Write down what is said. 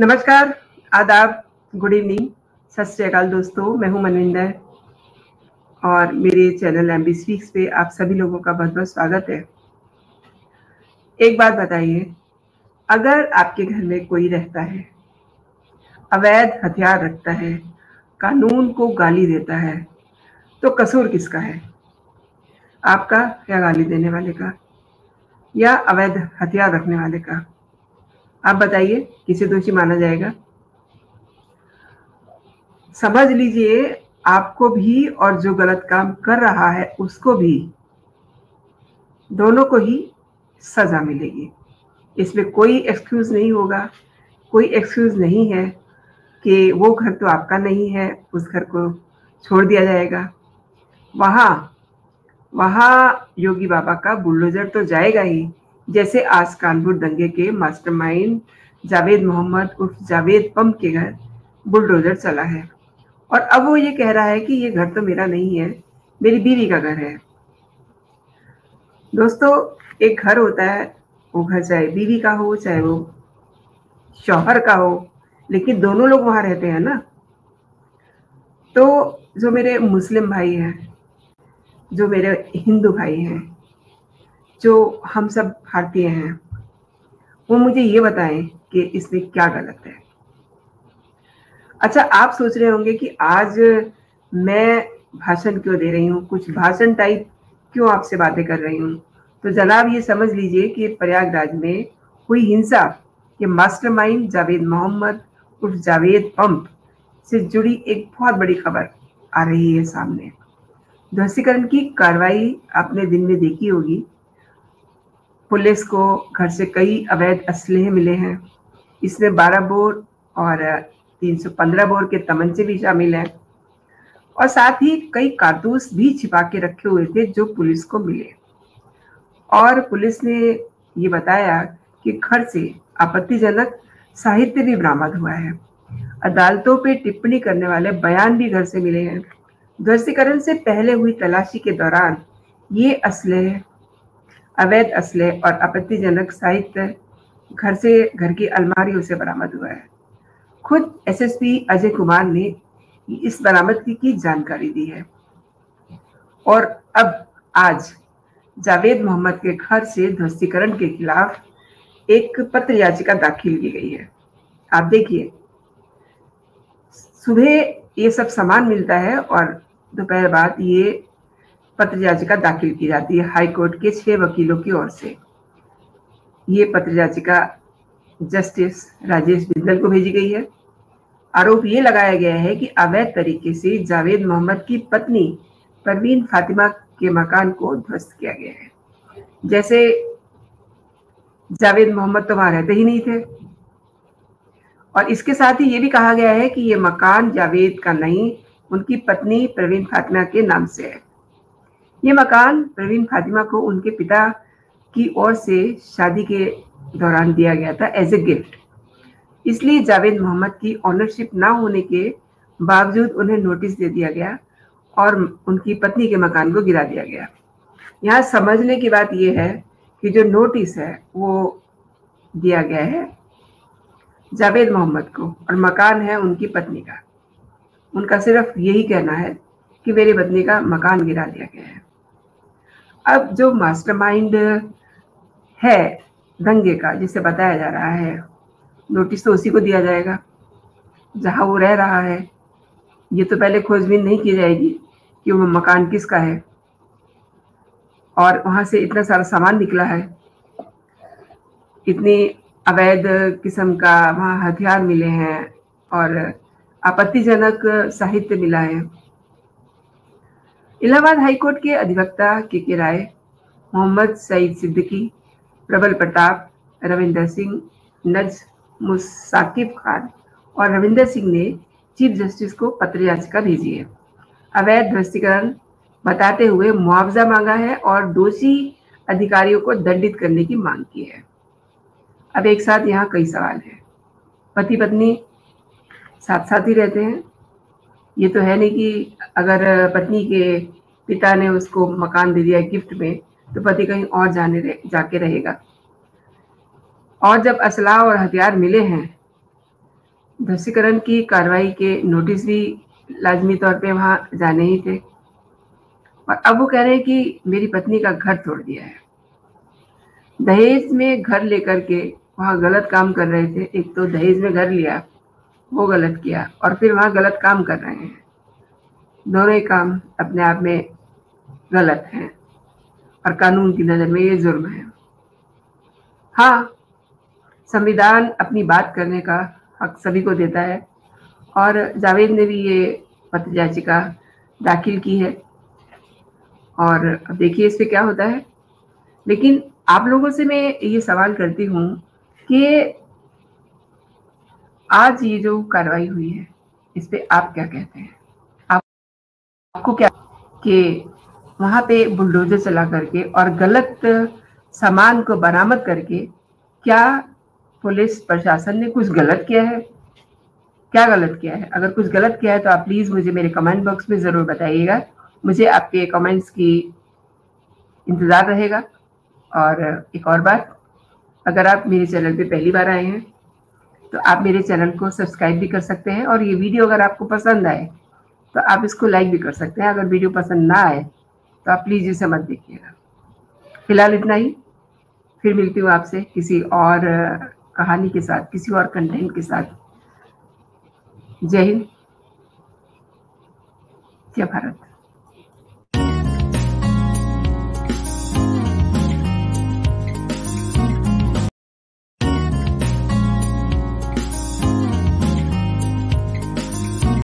नमस्कार, आदाब, good evening, सत श्री अकाल दोस्तों। मैं हूं मनविंदर और मेरे चैनल एमबी स्पीक्स पे आप सभी लोगों का बहुत बहुत स्वागत है। एक बात बताइए, अगर आपके घर में कोई रहता है, अवैध हथियार रखता है, कानून को गाली देता है, तो कसूर किसका है? आपका या गाली देने वाले का या अवैध हथियार रखने वाले का? आप बताइए, किसे दोषी माना जाएगा? समझ लीजिए, आपको भी और जो गलत काम कर रहा है उसको भी, दोनों को ही सजा मिलेगी। इसमें कोई एक्सक्यूज नहीं होगा, कोई एक्सक्यूज नहीं है कि वो घर तो आपका नहीं है, उस घर को छोड़ दिया जाएगा। वहाँ योगी बाबा का बुलडोजर तो जाएगा ही, जैसे आज कानपुर दंगे के मास्टरमाइंड जावेद मोहम्मद उर्फ जावेद पंप के घर बुलडोजर चला है। और अब वो ये कह रहा है कि ये घर तो मेरा नहीं है, मेरी बीवी का घर है। दोस्तों, एक घर होता है, वो घर चाहे बीवी का हो चाहे वो शौहर का हो, लेकिन दोनों लोग वहाँ रहते हैं ना। तो जो मेरे मुस्लिम भाई हैं, जो मेरे हिंदू भाई हैं, जो हम सब भारतीय हैं, वो मुझे ये बताएं कि इसमें क्या गलत है। अच्छा, आप सोच रहे होंगे कि आज मैं भाषण क्यों दे रही हूँ, कुछ भाषण टाइप क्यों आपसे बातें कर रही हूँ। तो जनाब, ये समझ लीजिए कि प्रयागराज में हुई हिंसा के मास्टरमाइंड जावेद मोहम्मद उर्फ जावेद पंप से जुड़ी एक बहुत बड़ी खबर आ रही है सामने। ध्वस्तीकरण की कार्रवाई आपने दिन में देखी होगी। पुलिस को घर से कई अवैध असलहे मिले हैं, इसमें 12 बोर और 315 बोर के तमंचे भी शामिल हैं, और साथ ही कई कारतूस भी छिपा के रखे हुए थे जो पुलिस को मिले। और पुलिस ने ये बताया कि घर से आपत्तिजनक साहित्य भी बरामद हुआ है, अदालतों पे टिप्पणी करने वाले बयान भी घर से मिले हैं। ध्वस्तीकरण से पहले हुई तलाशी के दौरान ये असलहे, अवैध असले और आपत्तिजनक साहित्य घर की अलमारियों से बरामद हुआ है। खुद एसएसपी अजय कुमार ने इस बरामदगी की जानकारी दी है। और अब आज जावेद मोहम्मद के घर से ध्वस्तीकरण के खिलाफ एक पत्र याचिका दाखिल की गई है। आप देखिए, सुबह ये सब सामान मिलता है और दोपहर बाद ये पत्र याचिका दाखिल की जाती है हाई कोर्ट के 6 वकीलों की ओर से। ये पत्र याचिका जस्टिस राजेश बिंदल को भेजी गई है। आरोप ये लगाया गया है कि अवैध तरीके से जावेद मोहम्मद की पत्नी परवीन फातिमा के मकान को ध्वस्त किया गया है। जैसे जावेद मोहम्मद तो वहां रहते ही नहीं थे। और इसके साथ ही ये भी कहा गया है कि ये मकान जावेद का नहीं, उनकी पत्नी परवीन फातिमा के नाम से है। ये मकान प्रवीण फातिमा को उनके पिता की ओर से शादी के दौरान दिया गया था एज ए गिफ्ट, इसलिए जावेद मोहम्मद की ऑनरशिप ना होने के बावजूद उन्हें नोटिस दे दिया गया और उनकी पत्नी के मकान को गिरा दिया गया। यहाँ समझने की बात यह है कि जो नोटिस है वो दिया गया है जावेद मोहम्मद को और मकान है उनकी पत्नी का। उनका सिर्फ यही कहना है कि मेरी पत्नी का मकान गिरा दिया गया है। अब जो मास्टरमाइंड है दंगे का, जिसे बताया जा रहा है, नोटिस तो उसी को दिया जाएगा जहां वो रह रहा है। ये तो पहले खोजबीन नहीं की जाएगी कि वो मकान किसका है और वहां से इतना सारा सामान निकला है, इतनी अवैध किस्म का वहां हथियार मिले हैं और आपत्तिजनक साहित्य मिला है। इलाहाबाद हाई कोर्ट के अधिवक्ता के राय, मोहम्मद सईद सिद्दीकी, प्रबल प्रताप, रविंदर सिंह, नज मुसाकिब खान और रविंदर सिंह ने चीफ जस्टिस को पत्र याचिका भेजी है। अवैध ध्वस्तीकरण बताते हुए मुआवजा मांगा है और दोषी अधिकारियों को दंडित करने की मांग की है। अब एक साथ यहाँ कई सवाल हैं। पति पत्नी साथ साथ ही रहते हैं, ये तो है नहीं कि अगर पत्नी के पिता ने उसको मकान दे दिया गिफ्ट में तो पति कहीं और जाके रहेगा। और जब असलाह और हथियार मिले हैं ध्वस्तीकरण की कार्रवाई के नोटिस भी लाजमी तौर पे वहाँ जाने ही थे। और अब वो कह रहे हैं कि मेरी पत्नी का घर तोड़ दिया है। दहेज में घर लेकर के वहाँ गलत काम कर रहे थे। एक तो दहेज में घर लिया, वो गलत किया, और फिर वहाँ गलत काम कर रहे हैं। दोनों ही काम अपने आप में गलत हैं और कानून की नज़र में ये जुर्म है। हाँ, संविधान अपनी बात करने का हक सभी को देता है और जावेद ने भी ये पत्र याचिका दाखिल की है और अब देखिए इस पे क्या होता है। लेकिन आप लोगों से मैं ये सवाल करती हूँ कि आज ये जो कार्रवाई हुई है इस पे आप क्या कहते हैं? आपको क्या कि वहाँ पे बुलडोजर चला करके और गलत सामान को बरामद करके क्या पुलिस प्रशासन ने कुछ गलत किया है? क्या गलत किया है? अगर कुछ गलत किया है तो आप प्लीज़ मुझे मेरे कमेंट बॉक्स में ज़रूर बताइएगा। मुझे आपके कमेंट्स की इंतज़ार रहेगा। और एक और बात, अगर आप मेरे चैनल पे पहली बार आए हैं तो आप मेरे चैनल को सब्सक्राइब भी कर सकते हैं और ये वीडियो अगर आपको पसंद आए तो आप इसको लाइक भी कर सकते हैं। अगर वीडियो पसंद ना आए तो आप प्लीज़ इसे मत देखिएगा। फ़िलहाल इतना ही, फिर मिलती हूँ आपसे किसी और कहानी के साथ, किसी और कंटेंट के साथ। जय हिंद, जय भारत।